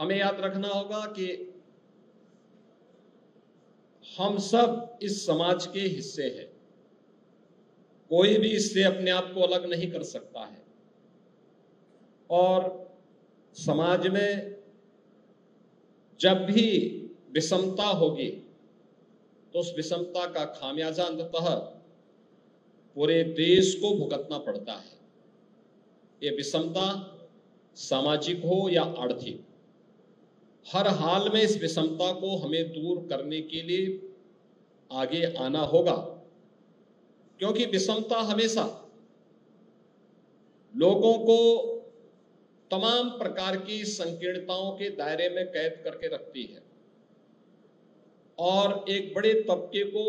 हमें याद रखना होगा कि हम सब इस समाज के हिस्से हैं, कोई भी इससे अपने आप को अलग नहीं कर सकता है। और समाज में जब भी विषमता होगी तो उस विषमता का खामियाजा अंततः पूरे देश को भुगतना पड़ता है। ये विषमता सामाजिक हो या आर्थिक, हर हाल में इस विषमता को हमें दूर करने के लिए आगे आना होगा, क्योंकि विषमता हमेशा लोगों को तमाम प्रकार की संकीर्णताओं के दायरे में कैद करके रखती है और एक बड़े तबके को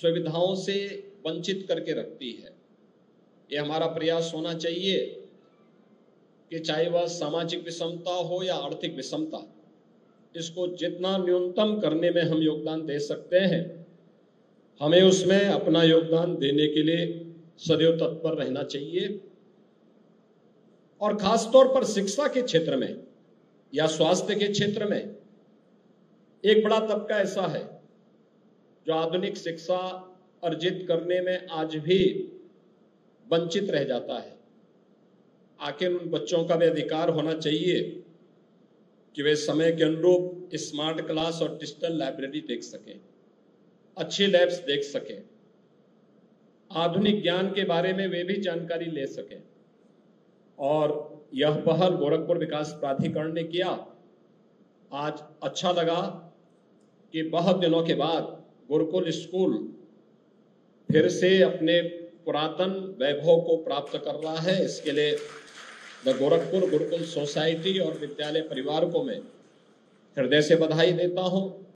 सुविधाओं से वंचित करके रखती है। ये हमारा प्रयास होना चाहिए कि चाहे वह सामाजिक विषमता हो या आर्थिक विषमता, इसको जितना न्यूनतम करने में हम योगदान दे सकते हैं, हमें उसमें अपना योगदान देने के लिए सदैव तत्पर रहना चाहिए। और खासतौर पर शिक्षा के क्षेत्र में या स्वास्थ्य के क्षेत्र में एक बड़ा तबका ऐसा है जो आधुनिक शिक्षा अर्जित करने में आज भी वंचित रह जाता है। आखिर उन बच्चों का भी अधिकार होना चाहिए कि वे समय के अनुरूप स्मार्ट क्लास और डिजिटल लाइब्रेरी देख सकें, अच्छे लैब्स देख सकें, आधुनिक ज्ञान के बारे में वे भी जानकारी ले सकें। और यह पहल गोरखपुर विकास प्राधिकरण ने किया। आज अच्छा लगा कि बहुत दिनों के बाद गुरुकुल स्कूल फिर से अपने पुरातन वैभव को प्राप्त कर रहा है। इसके लिए द गोरखपुर गुरुकुल सोसायटी और विद्यालय परिवार को मैं हृदय से बधाई देता हूँ।